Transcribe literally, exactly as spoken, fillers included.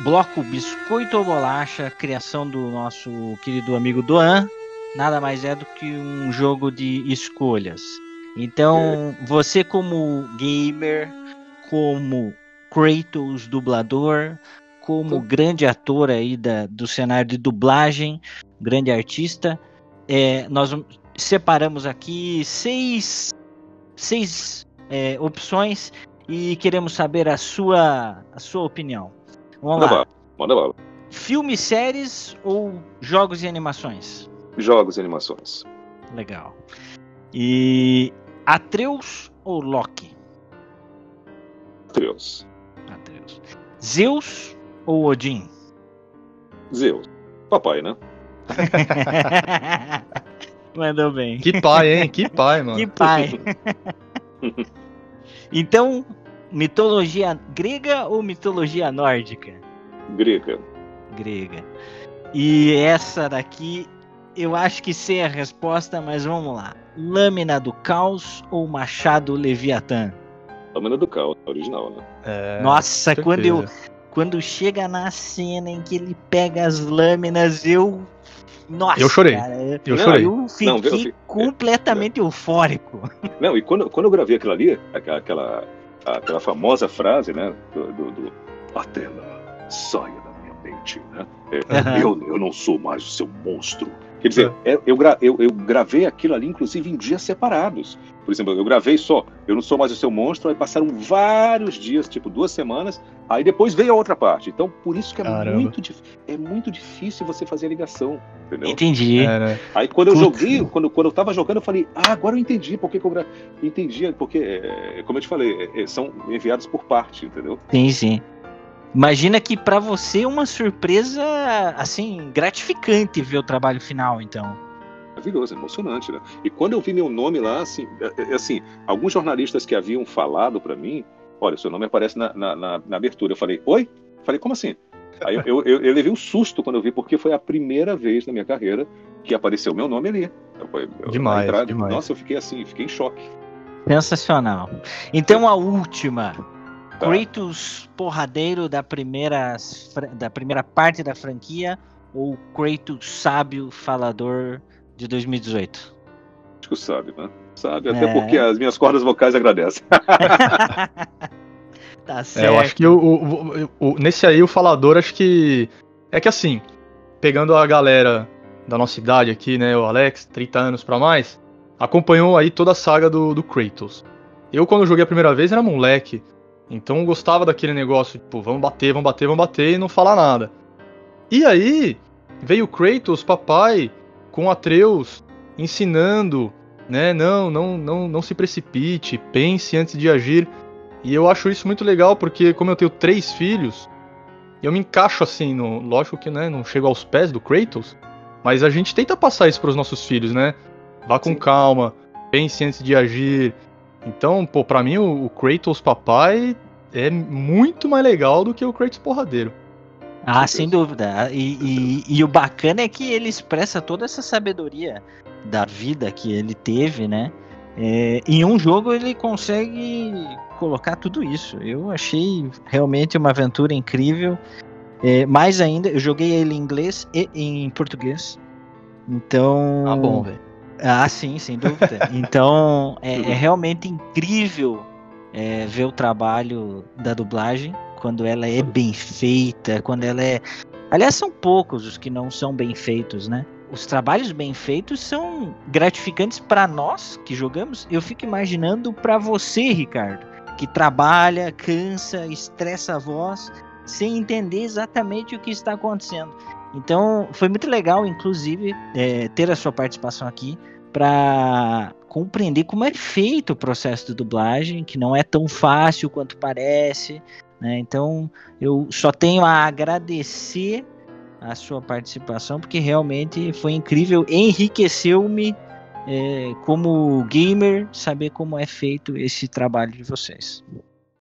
bloco Biscoito ou Bolacha, criação do nosso querido amigo Doan, nada mais é do que um jogo de escolhas. Então, você como gamer, como Kratos dublador, como grande ator aí da, do cenário de dublagem, grande artista, é, nós separamos aqui seis, seis é, opções e queremos saber a sua, a sua opinião. Vamos manda lá. Bala, manda bala. Filmes, séries ou jogos e animações? Jogos e animações. Legal. E Atreus ou Loki? Atreus. Atreus. Zeus ou Odin? Zeus. Papai, né? Mandou bem. Que pai, hein? Que pai, mano. Que pai. Então, mitologia grega ou mitologia nórdica? Grega. Grega. E essa daqui, eu acho que sei a resposta, mas vamos lá. Lâmina do Caos ou Machado Leviatã? Lâmina do Caos, original, né? É, nossa, quando, eu, quando chega na cena em que ele pega as lâminas, eu... Nossa, eu chorei. Cara, eu, eu, chorei. eu fiquei não, eu, completamente eu, eu, eufórico. Não, e quando, quando eu gravei aquilo ali, aquela, aquela, aquela famosa frase, né? Do, do, do a tela saia da minha mente, né? É, uhum. eu, eu não sou mais o seu monstro. Quer dizer, eu, eu, eu, eu gravei aquilo ali, inclusive, em dias separados. Por exemplo, eu gravei só, eu não sou mais o seu monstro, aí passaram vários dias, tipo duas semanas, aí depois veio a outra parte. Então, por isso que é, muito, é muito difícil você fazer a ligação, entendeu? Entendi. É, né? Aí quando eu joguei, quando, quando eu tava jogando, eu falei, ah, agora eu entendi porque que eu gravei. Entendi, porque, é, como eu te falei, é, são enviados por parte, entendeu? Sim, sim. Imagina que pra você é uma surpresa, assim, gratificante ver o trabalho final, então. Maravilhoso, emocionante, né? E quando eu vi meu nome lá, assim, assim alguns jornalistas que haviam falado pra mim, olha, seu nome aparece na, na, na, na abertura. Eu falei, oi? Falei, como assim? Aí eu, eu, eu, eu levei um susto quando eu vi, porque foi a primeira vez na minha carreira que apareceu meu nome ali. Eu, eu, demais, entrada, demais. Nossa, eu fiquei assim, fiquei em choque. Sensacional. Então a última... Tá. Kratos porradeiro da primeira, da primeira parte da franquia ou Kratos sábio falador de dois mil e dezoito? Acho que o sábio, né? Sábio, até é. porque as minhas cordas vocais agradecem. Tá certo. É, eu acho que o, o, o, o, nesse aí o falador, acho que... É que assim, pegando a galera da nossa idade aqui, né? O Alex, trinta anos pra mais, acompanhou aí toda a saga do, do Kratos. Eu, quando joguei a primeira vez, era moleque. Então eu gostava daquele negócio, tipo, vamos bater, vamos bater, vamos bater e não falar nada. E aí, veio Kratos, papai, com Atreus, ensinando, né, não, não, não, não se precipite, pense antes de agir. E eu acho isso muito legal, porque como eu tenho três filhos, eu me encaixo assim, no, lógico que, né, não chego aos pés do Kratos, mas a gente tenta passar isso para os nossos filhos, né? Vá com Sim. calma, pense antes de agir... Então, pô, pra mim o Kratos papai é muito mais legal do que o Kratos porradeiro. Ah, sem dúvida. E, e, e o bacana é que ele expressa toda essa sabedoria da vida que ele teve, né? É, em um jogo ele consegue colocar tudo isso. Eu achei realmente uma aventura incrível. É, mais ainda, eu joguei ele em inglês e em português. Então... Ah, bom, velho. Ah, sim, sem dúvida. Então, é, é realmente incrível é, ver o trabalho da dublagem, quando ela é bem feita, quando ela é... Aliás, são poucos os que não são bem feitos, né? Os trabalhos bem feitos são gratificantes para nós que jogamos. Eu fico imaginando para você, Ricardo, que trabalha, cansa, estressa a voz, sem entender exatamente o que está acontecendo. Então, foi muito legal, inclusive, é, ter a sua participação aqui para compreender como é feito o processo de dublagem, que não é tão fácil quanto parece, né? Então, eu só tenho a agradecer a sua participação, porque realmente foi incrível, enriqueceu-me é, como gamer, saber como é feito esse trabalho de vocês.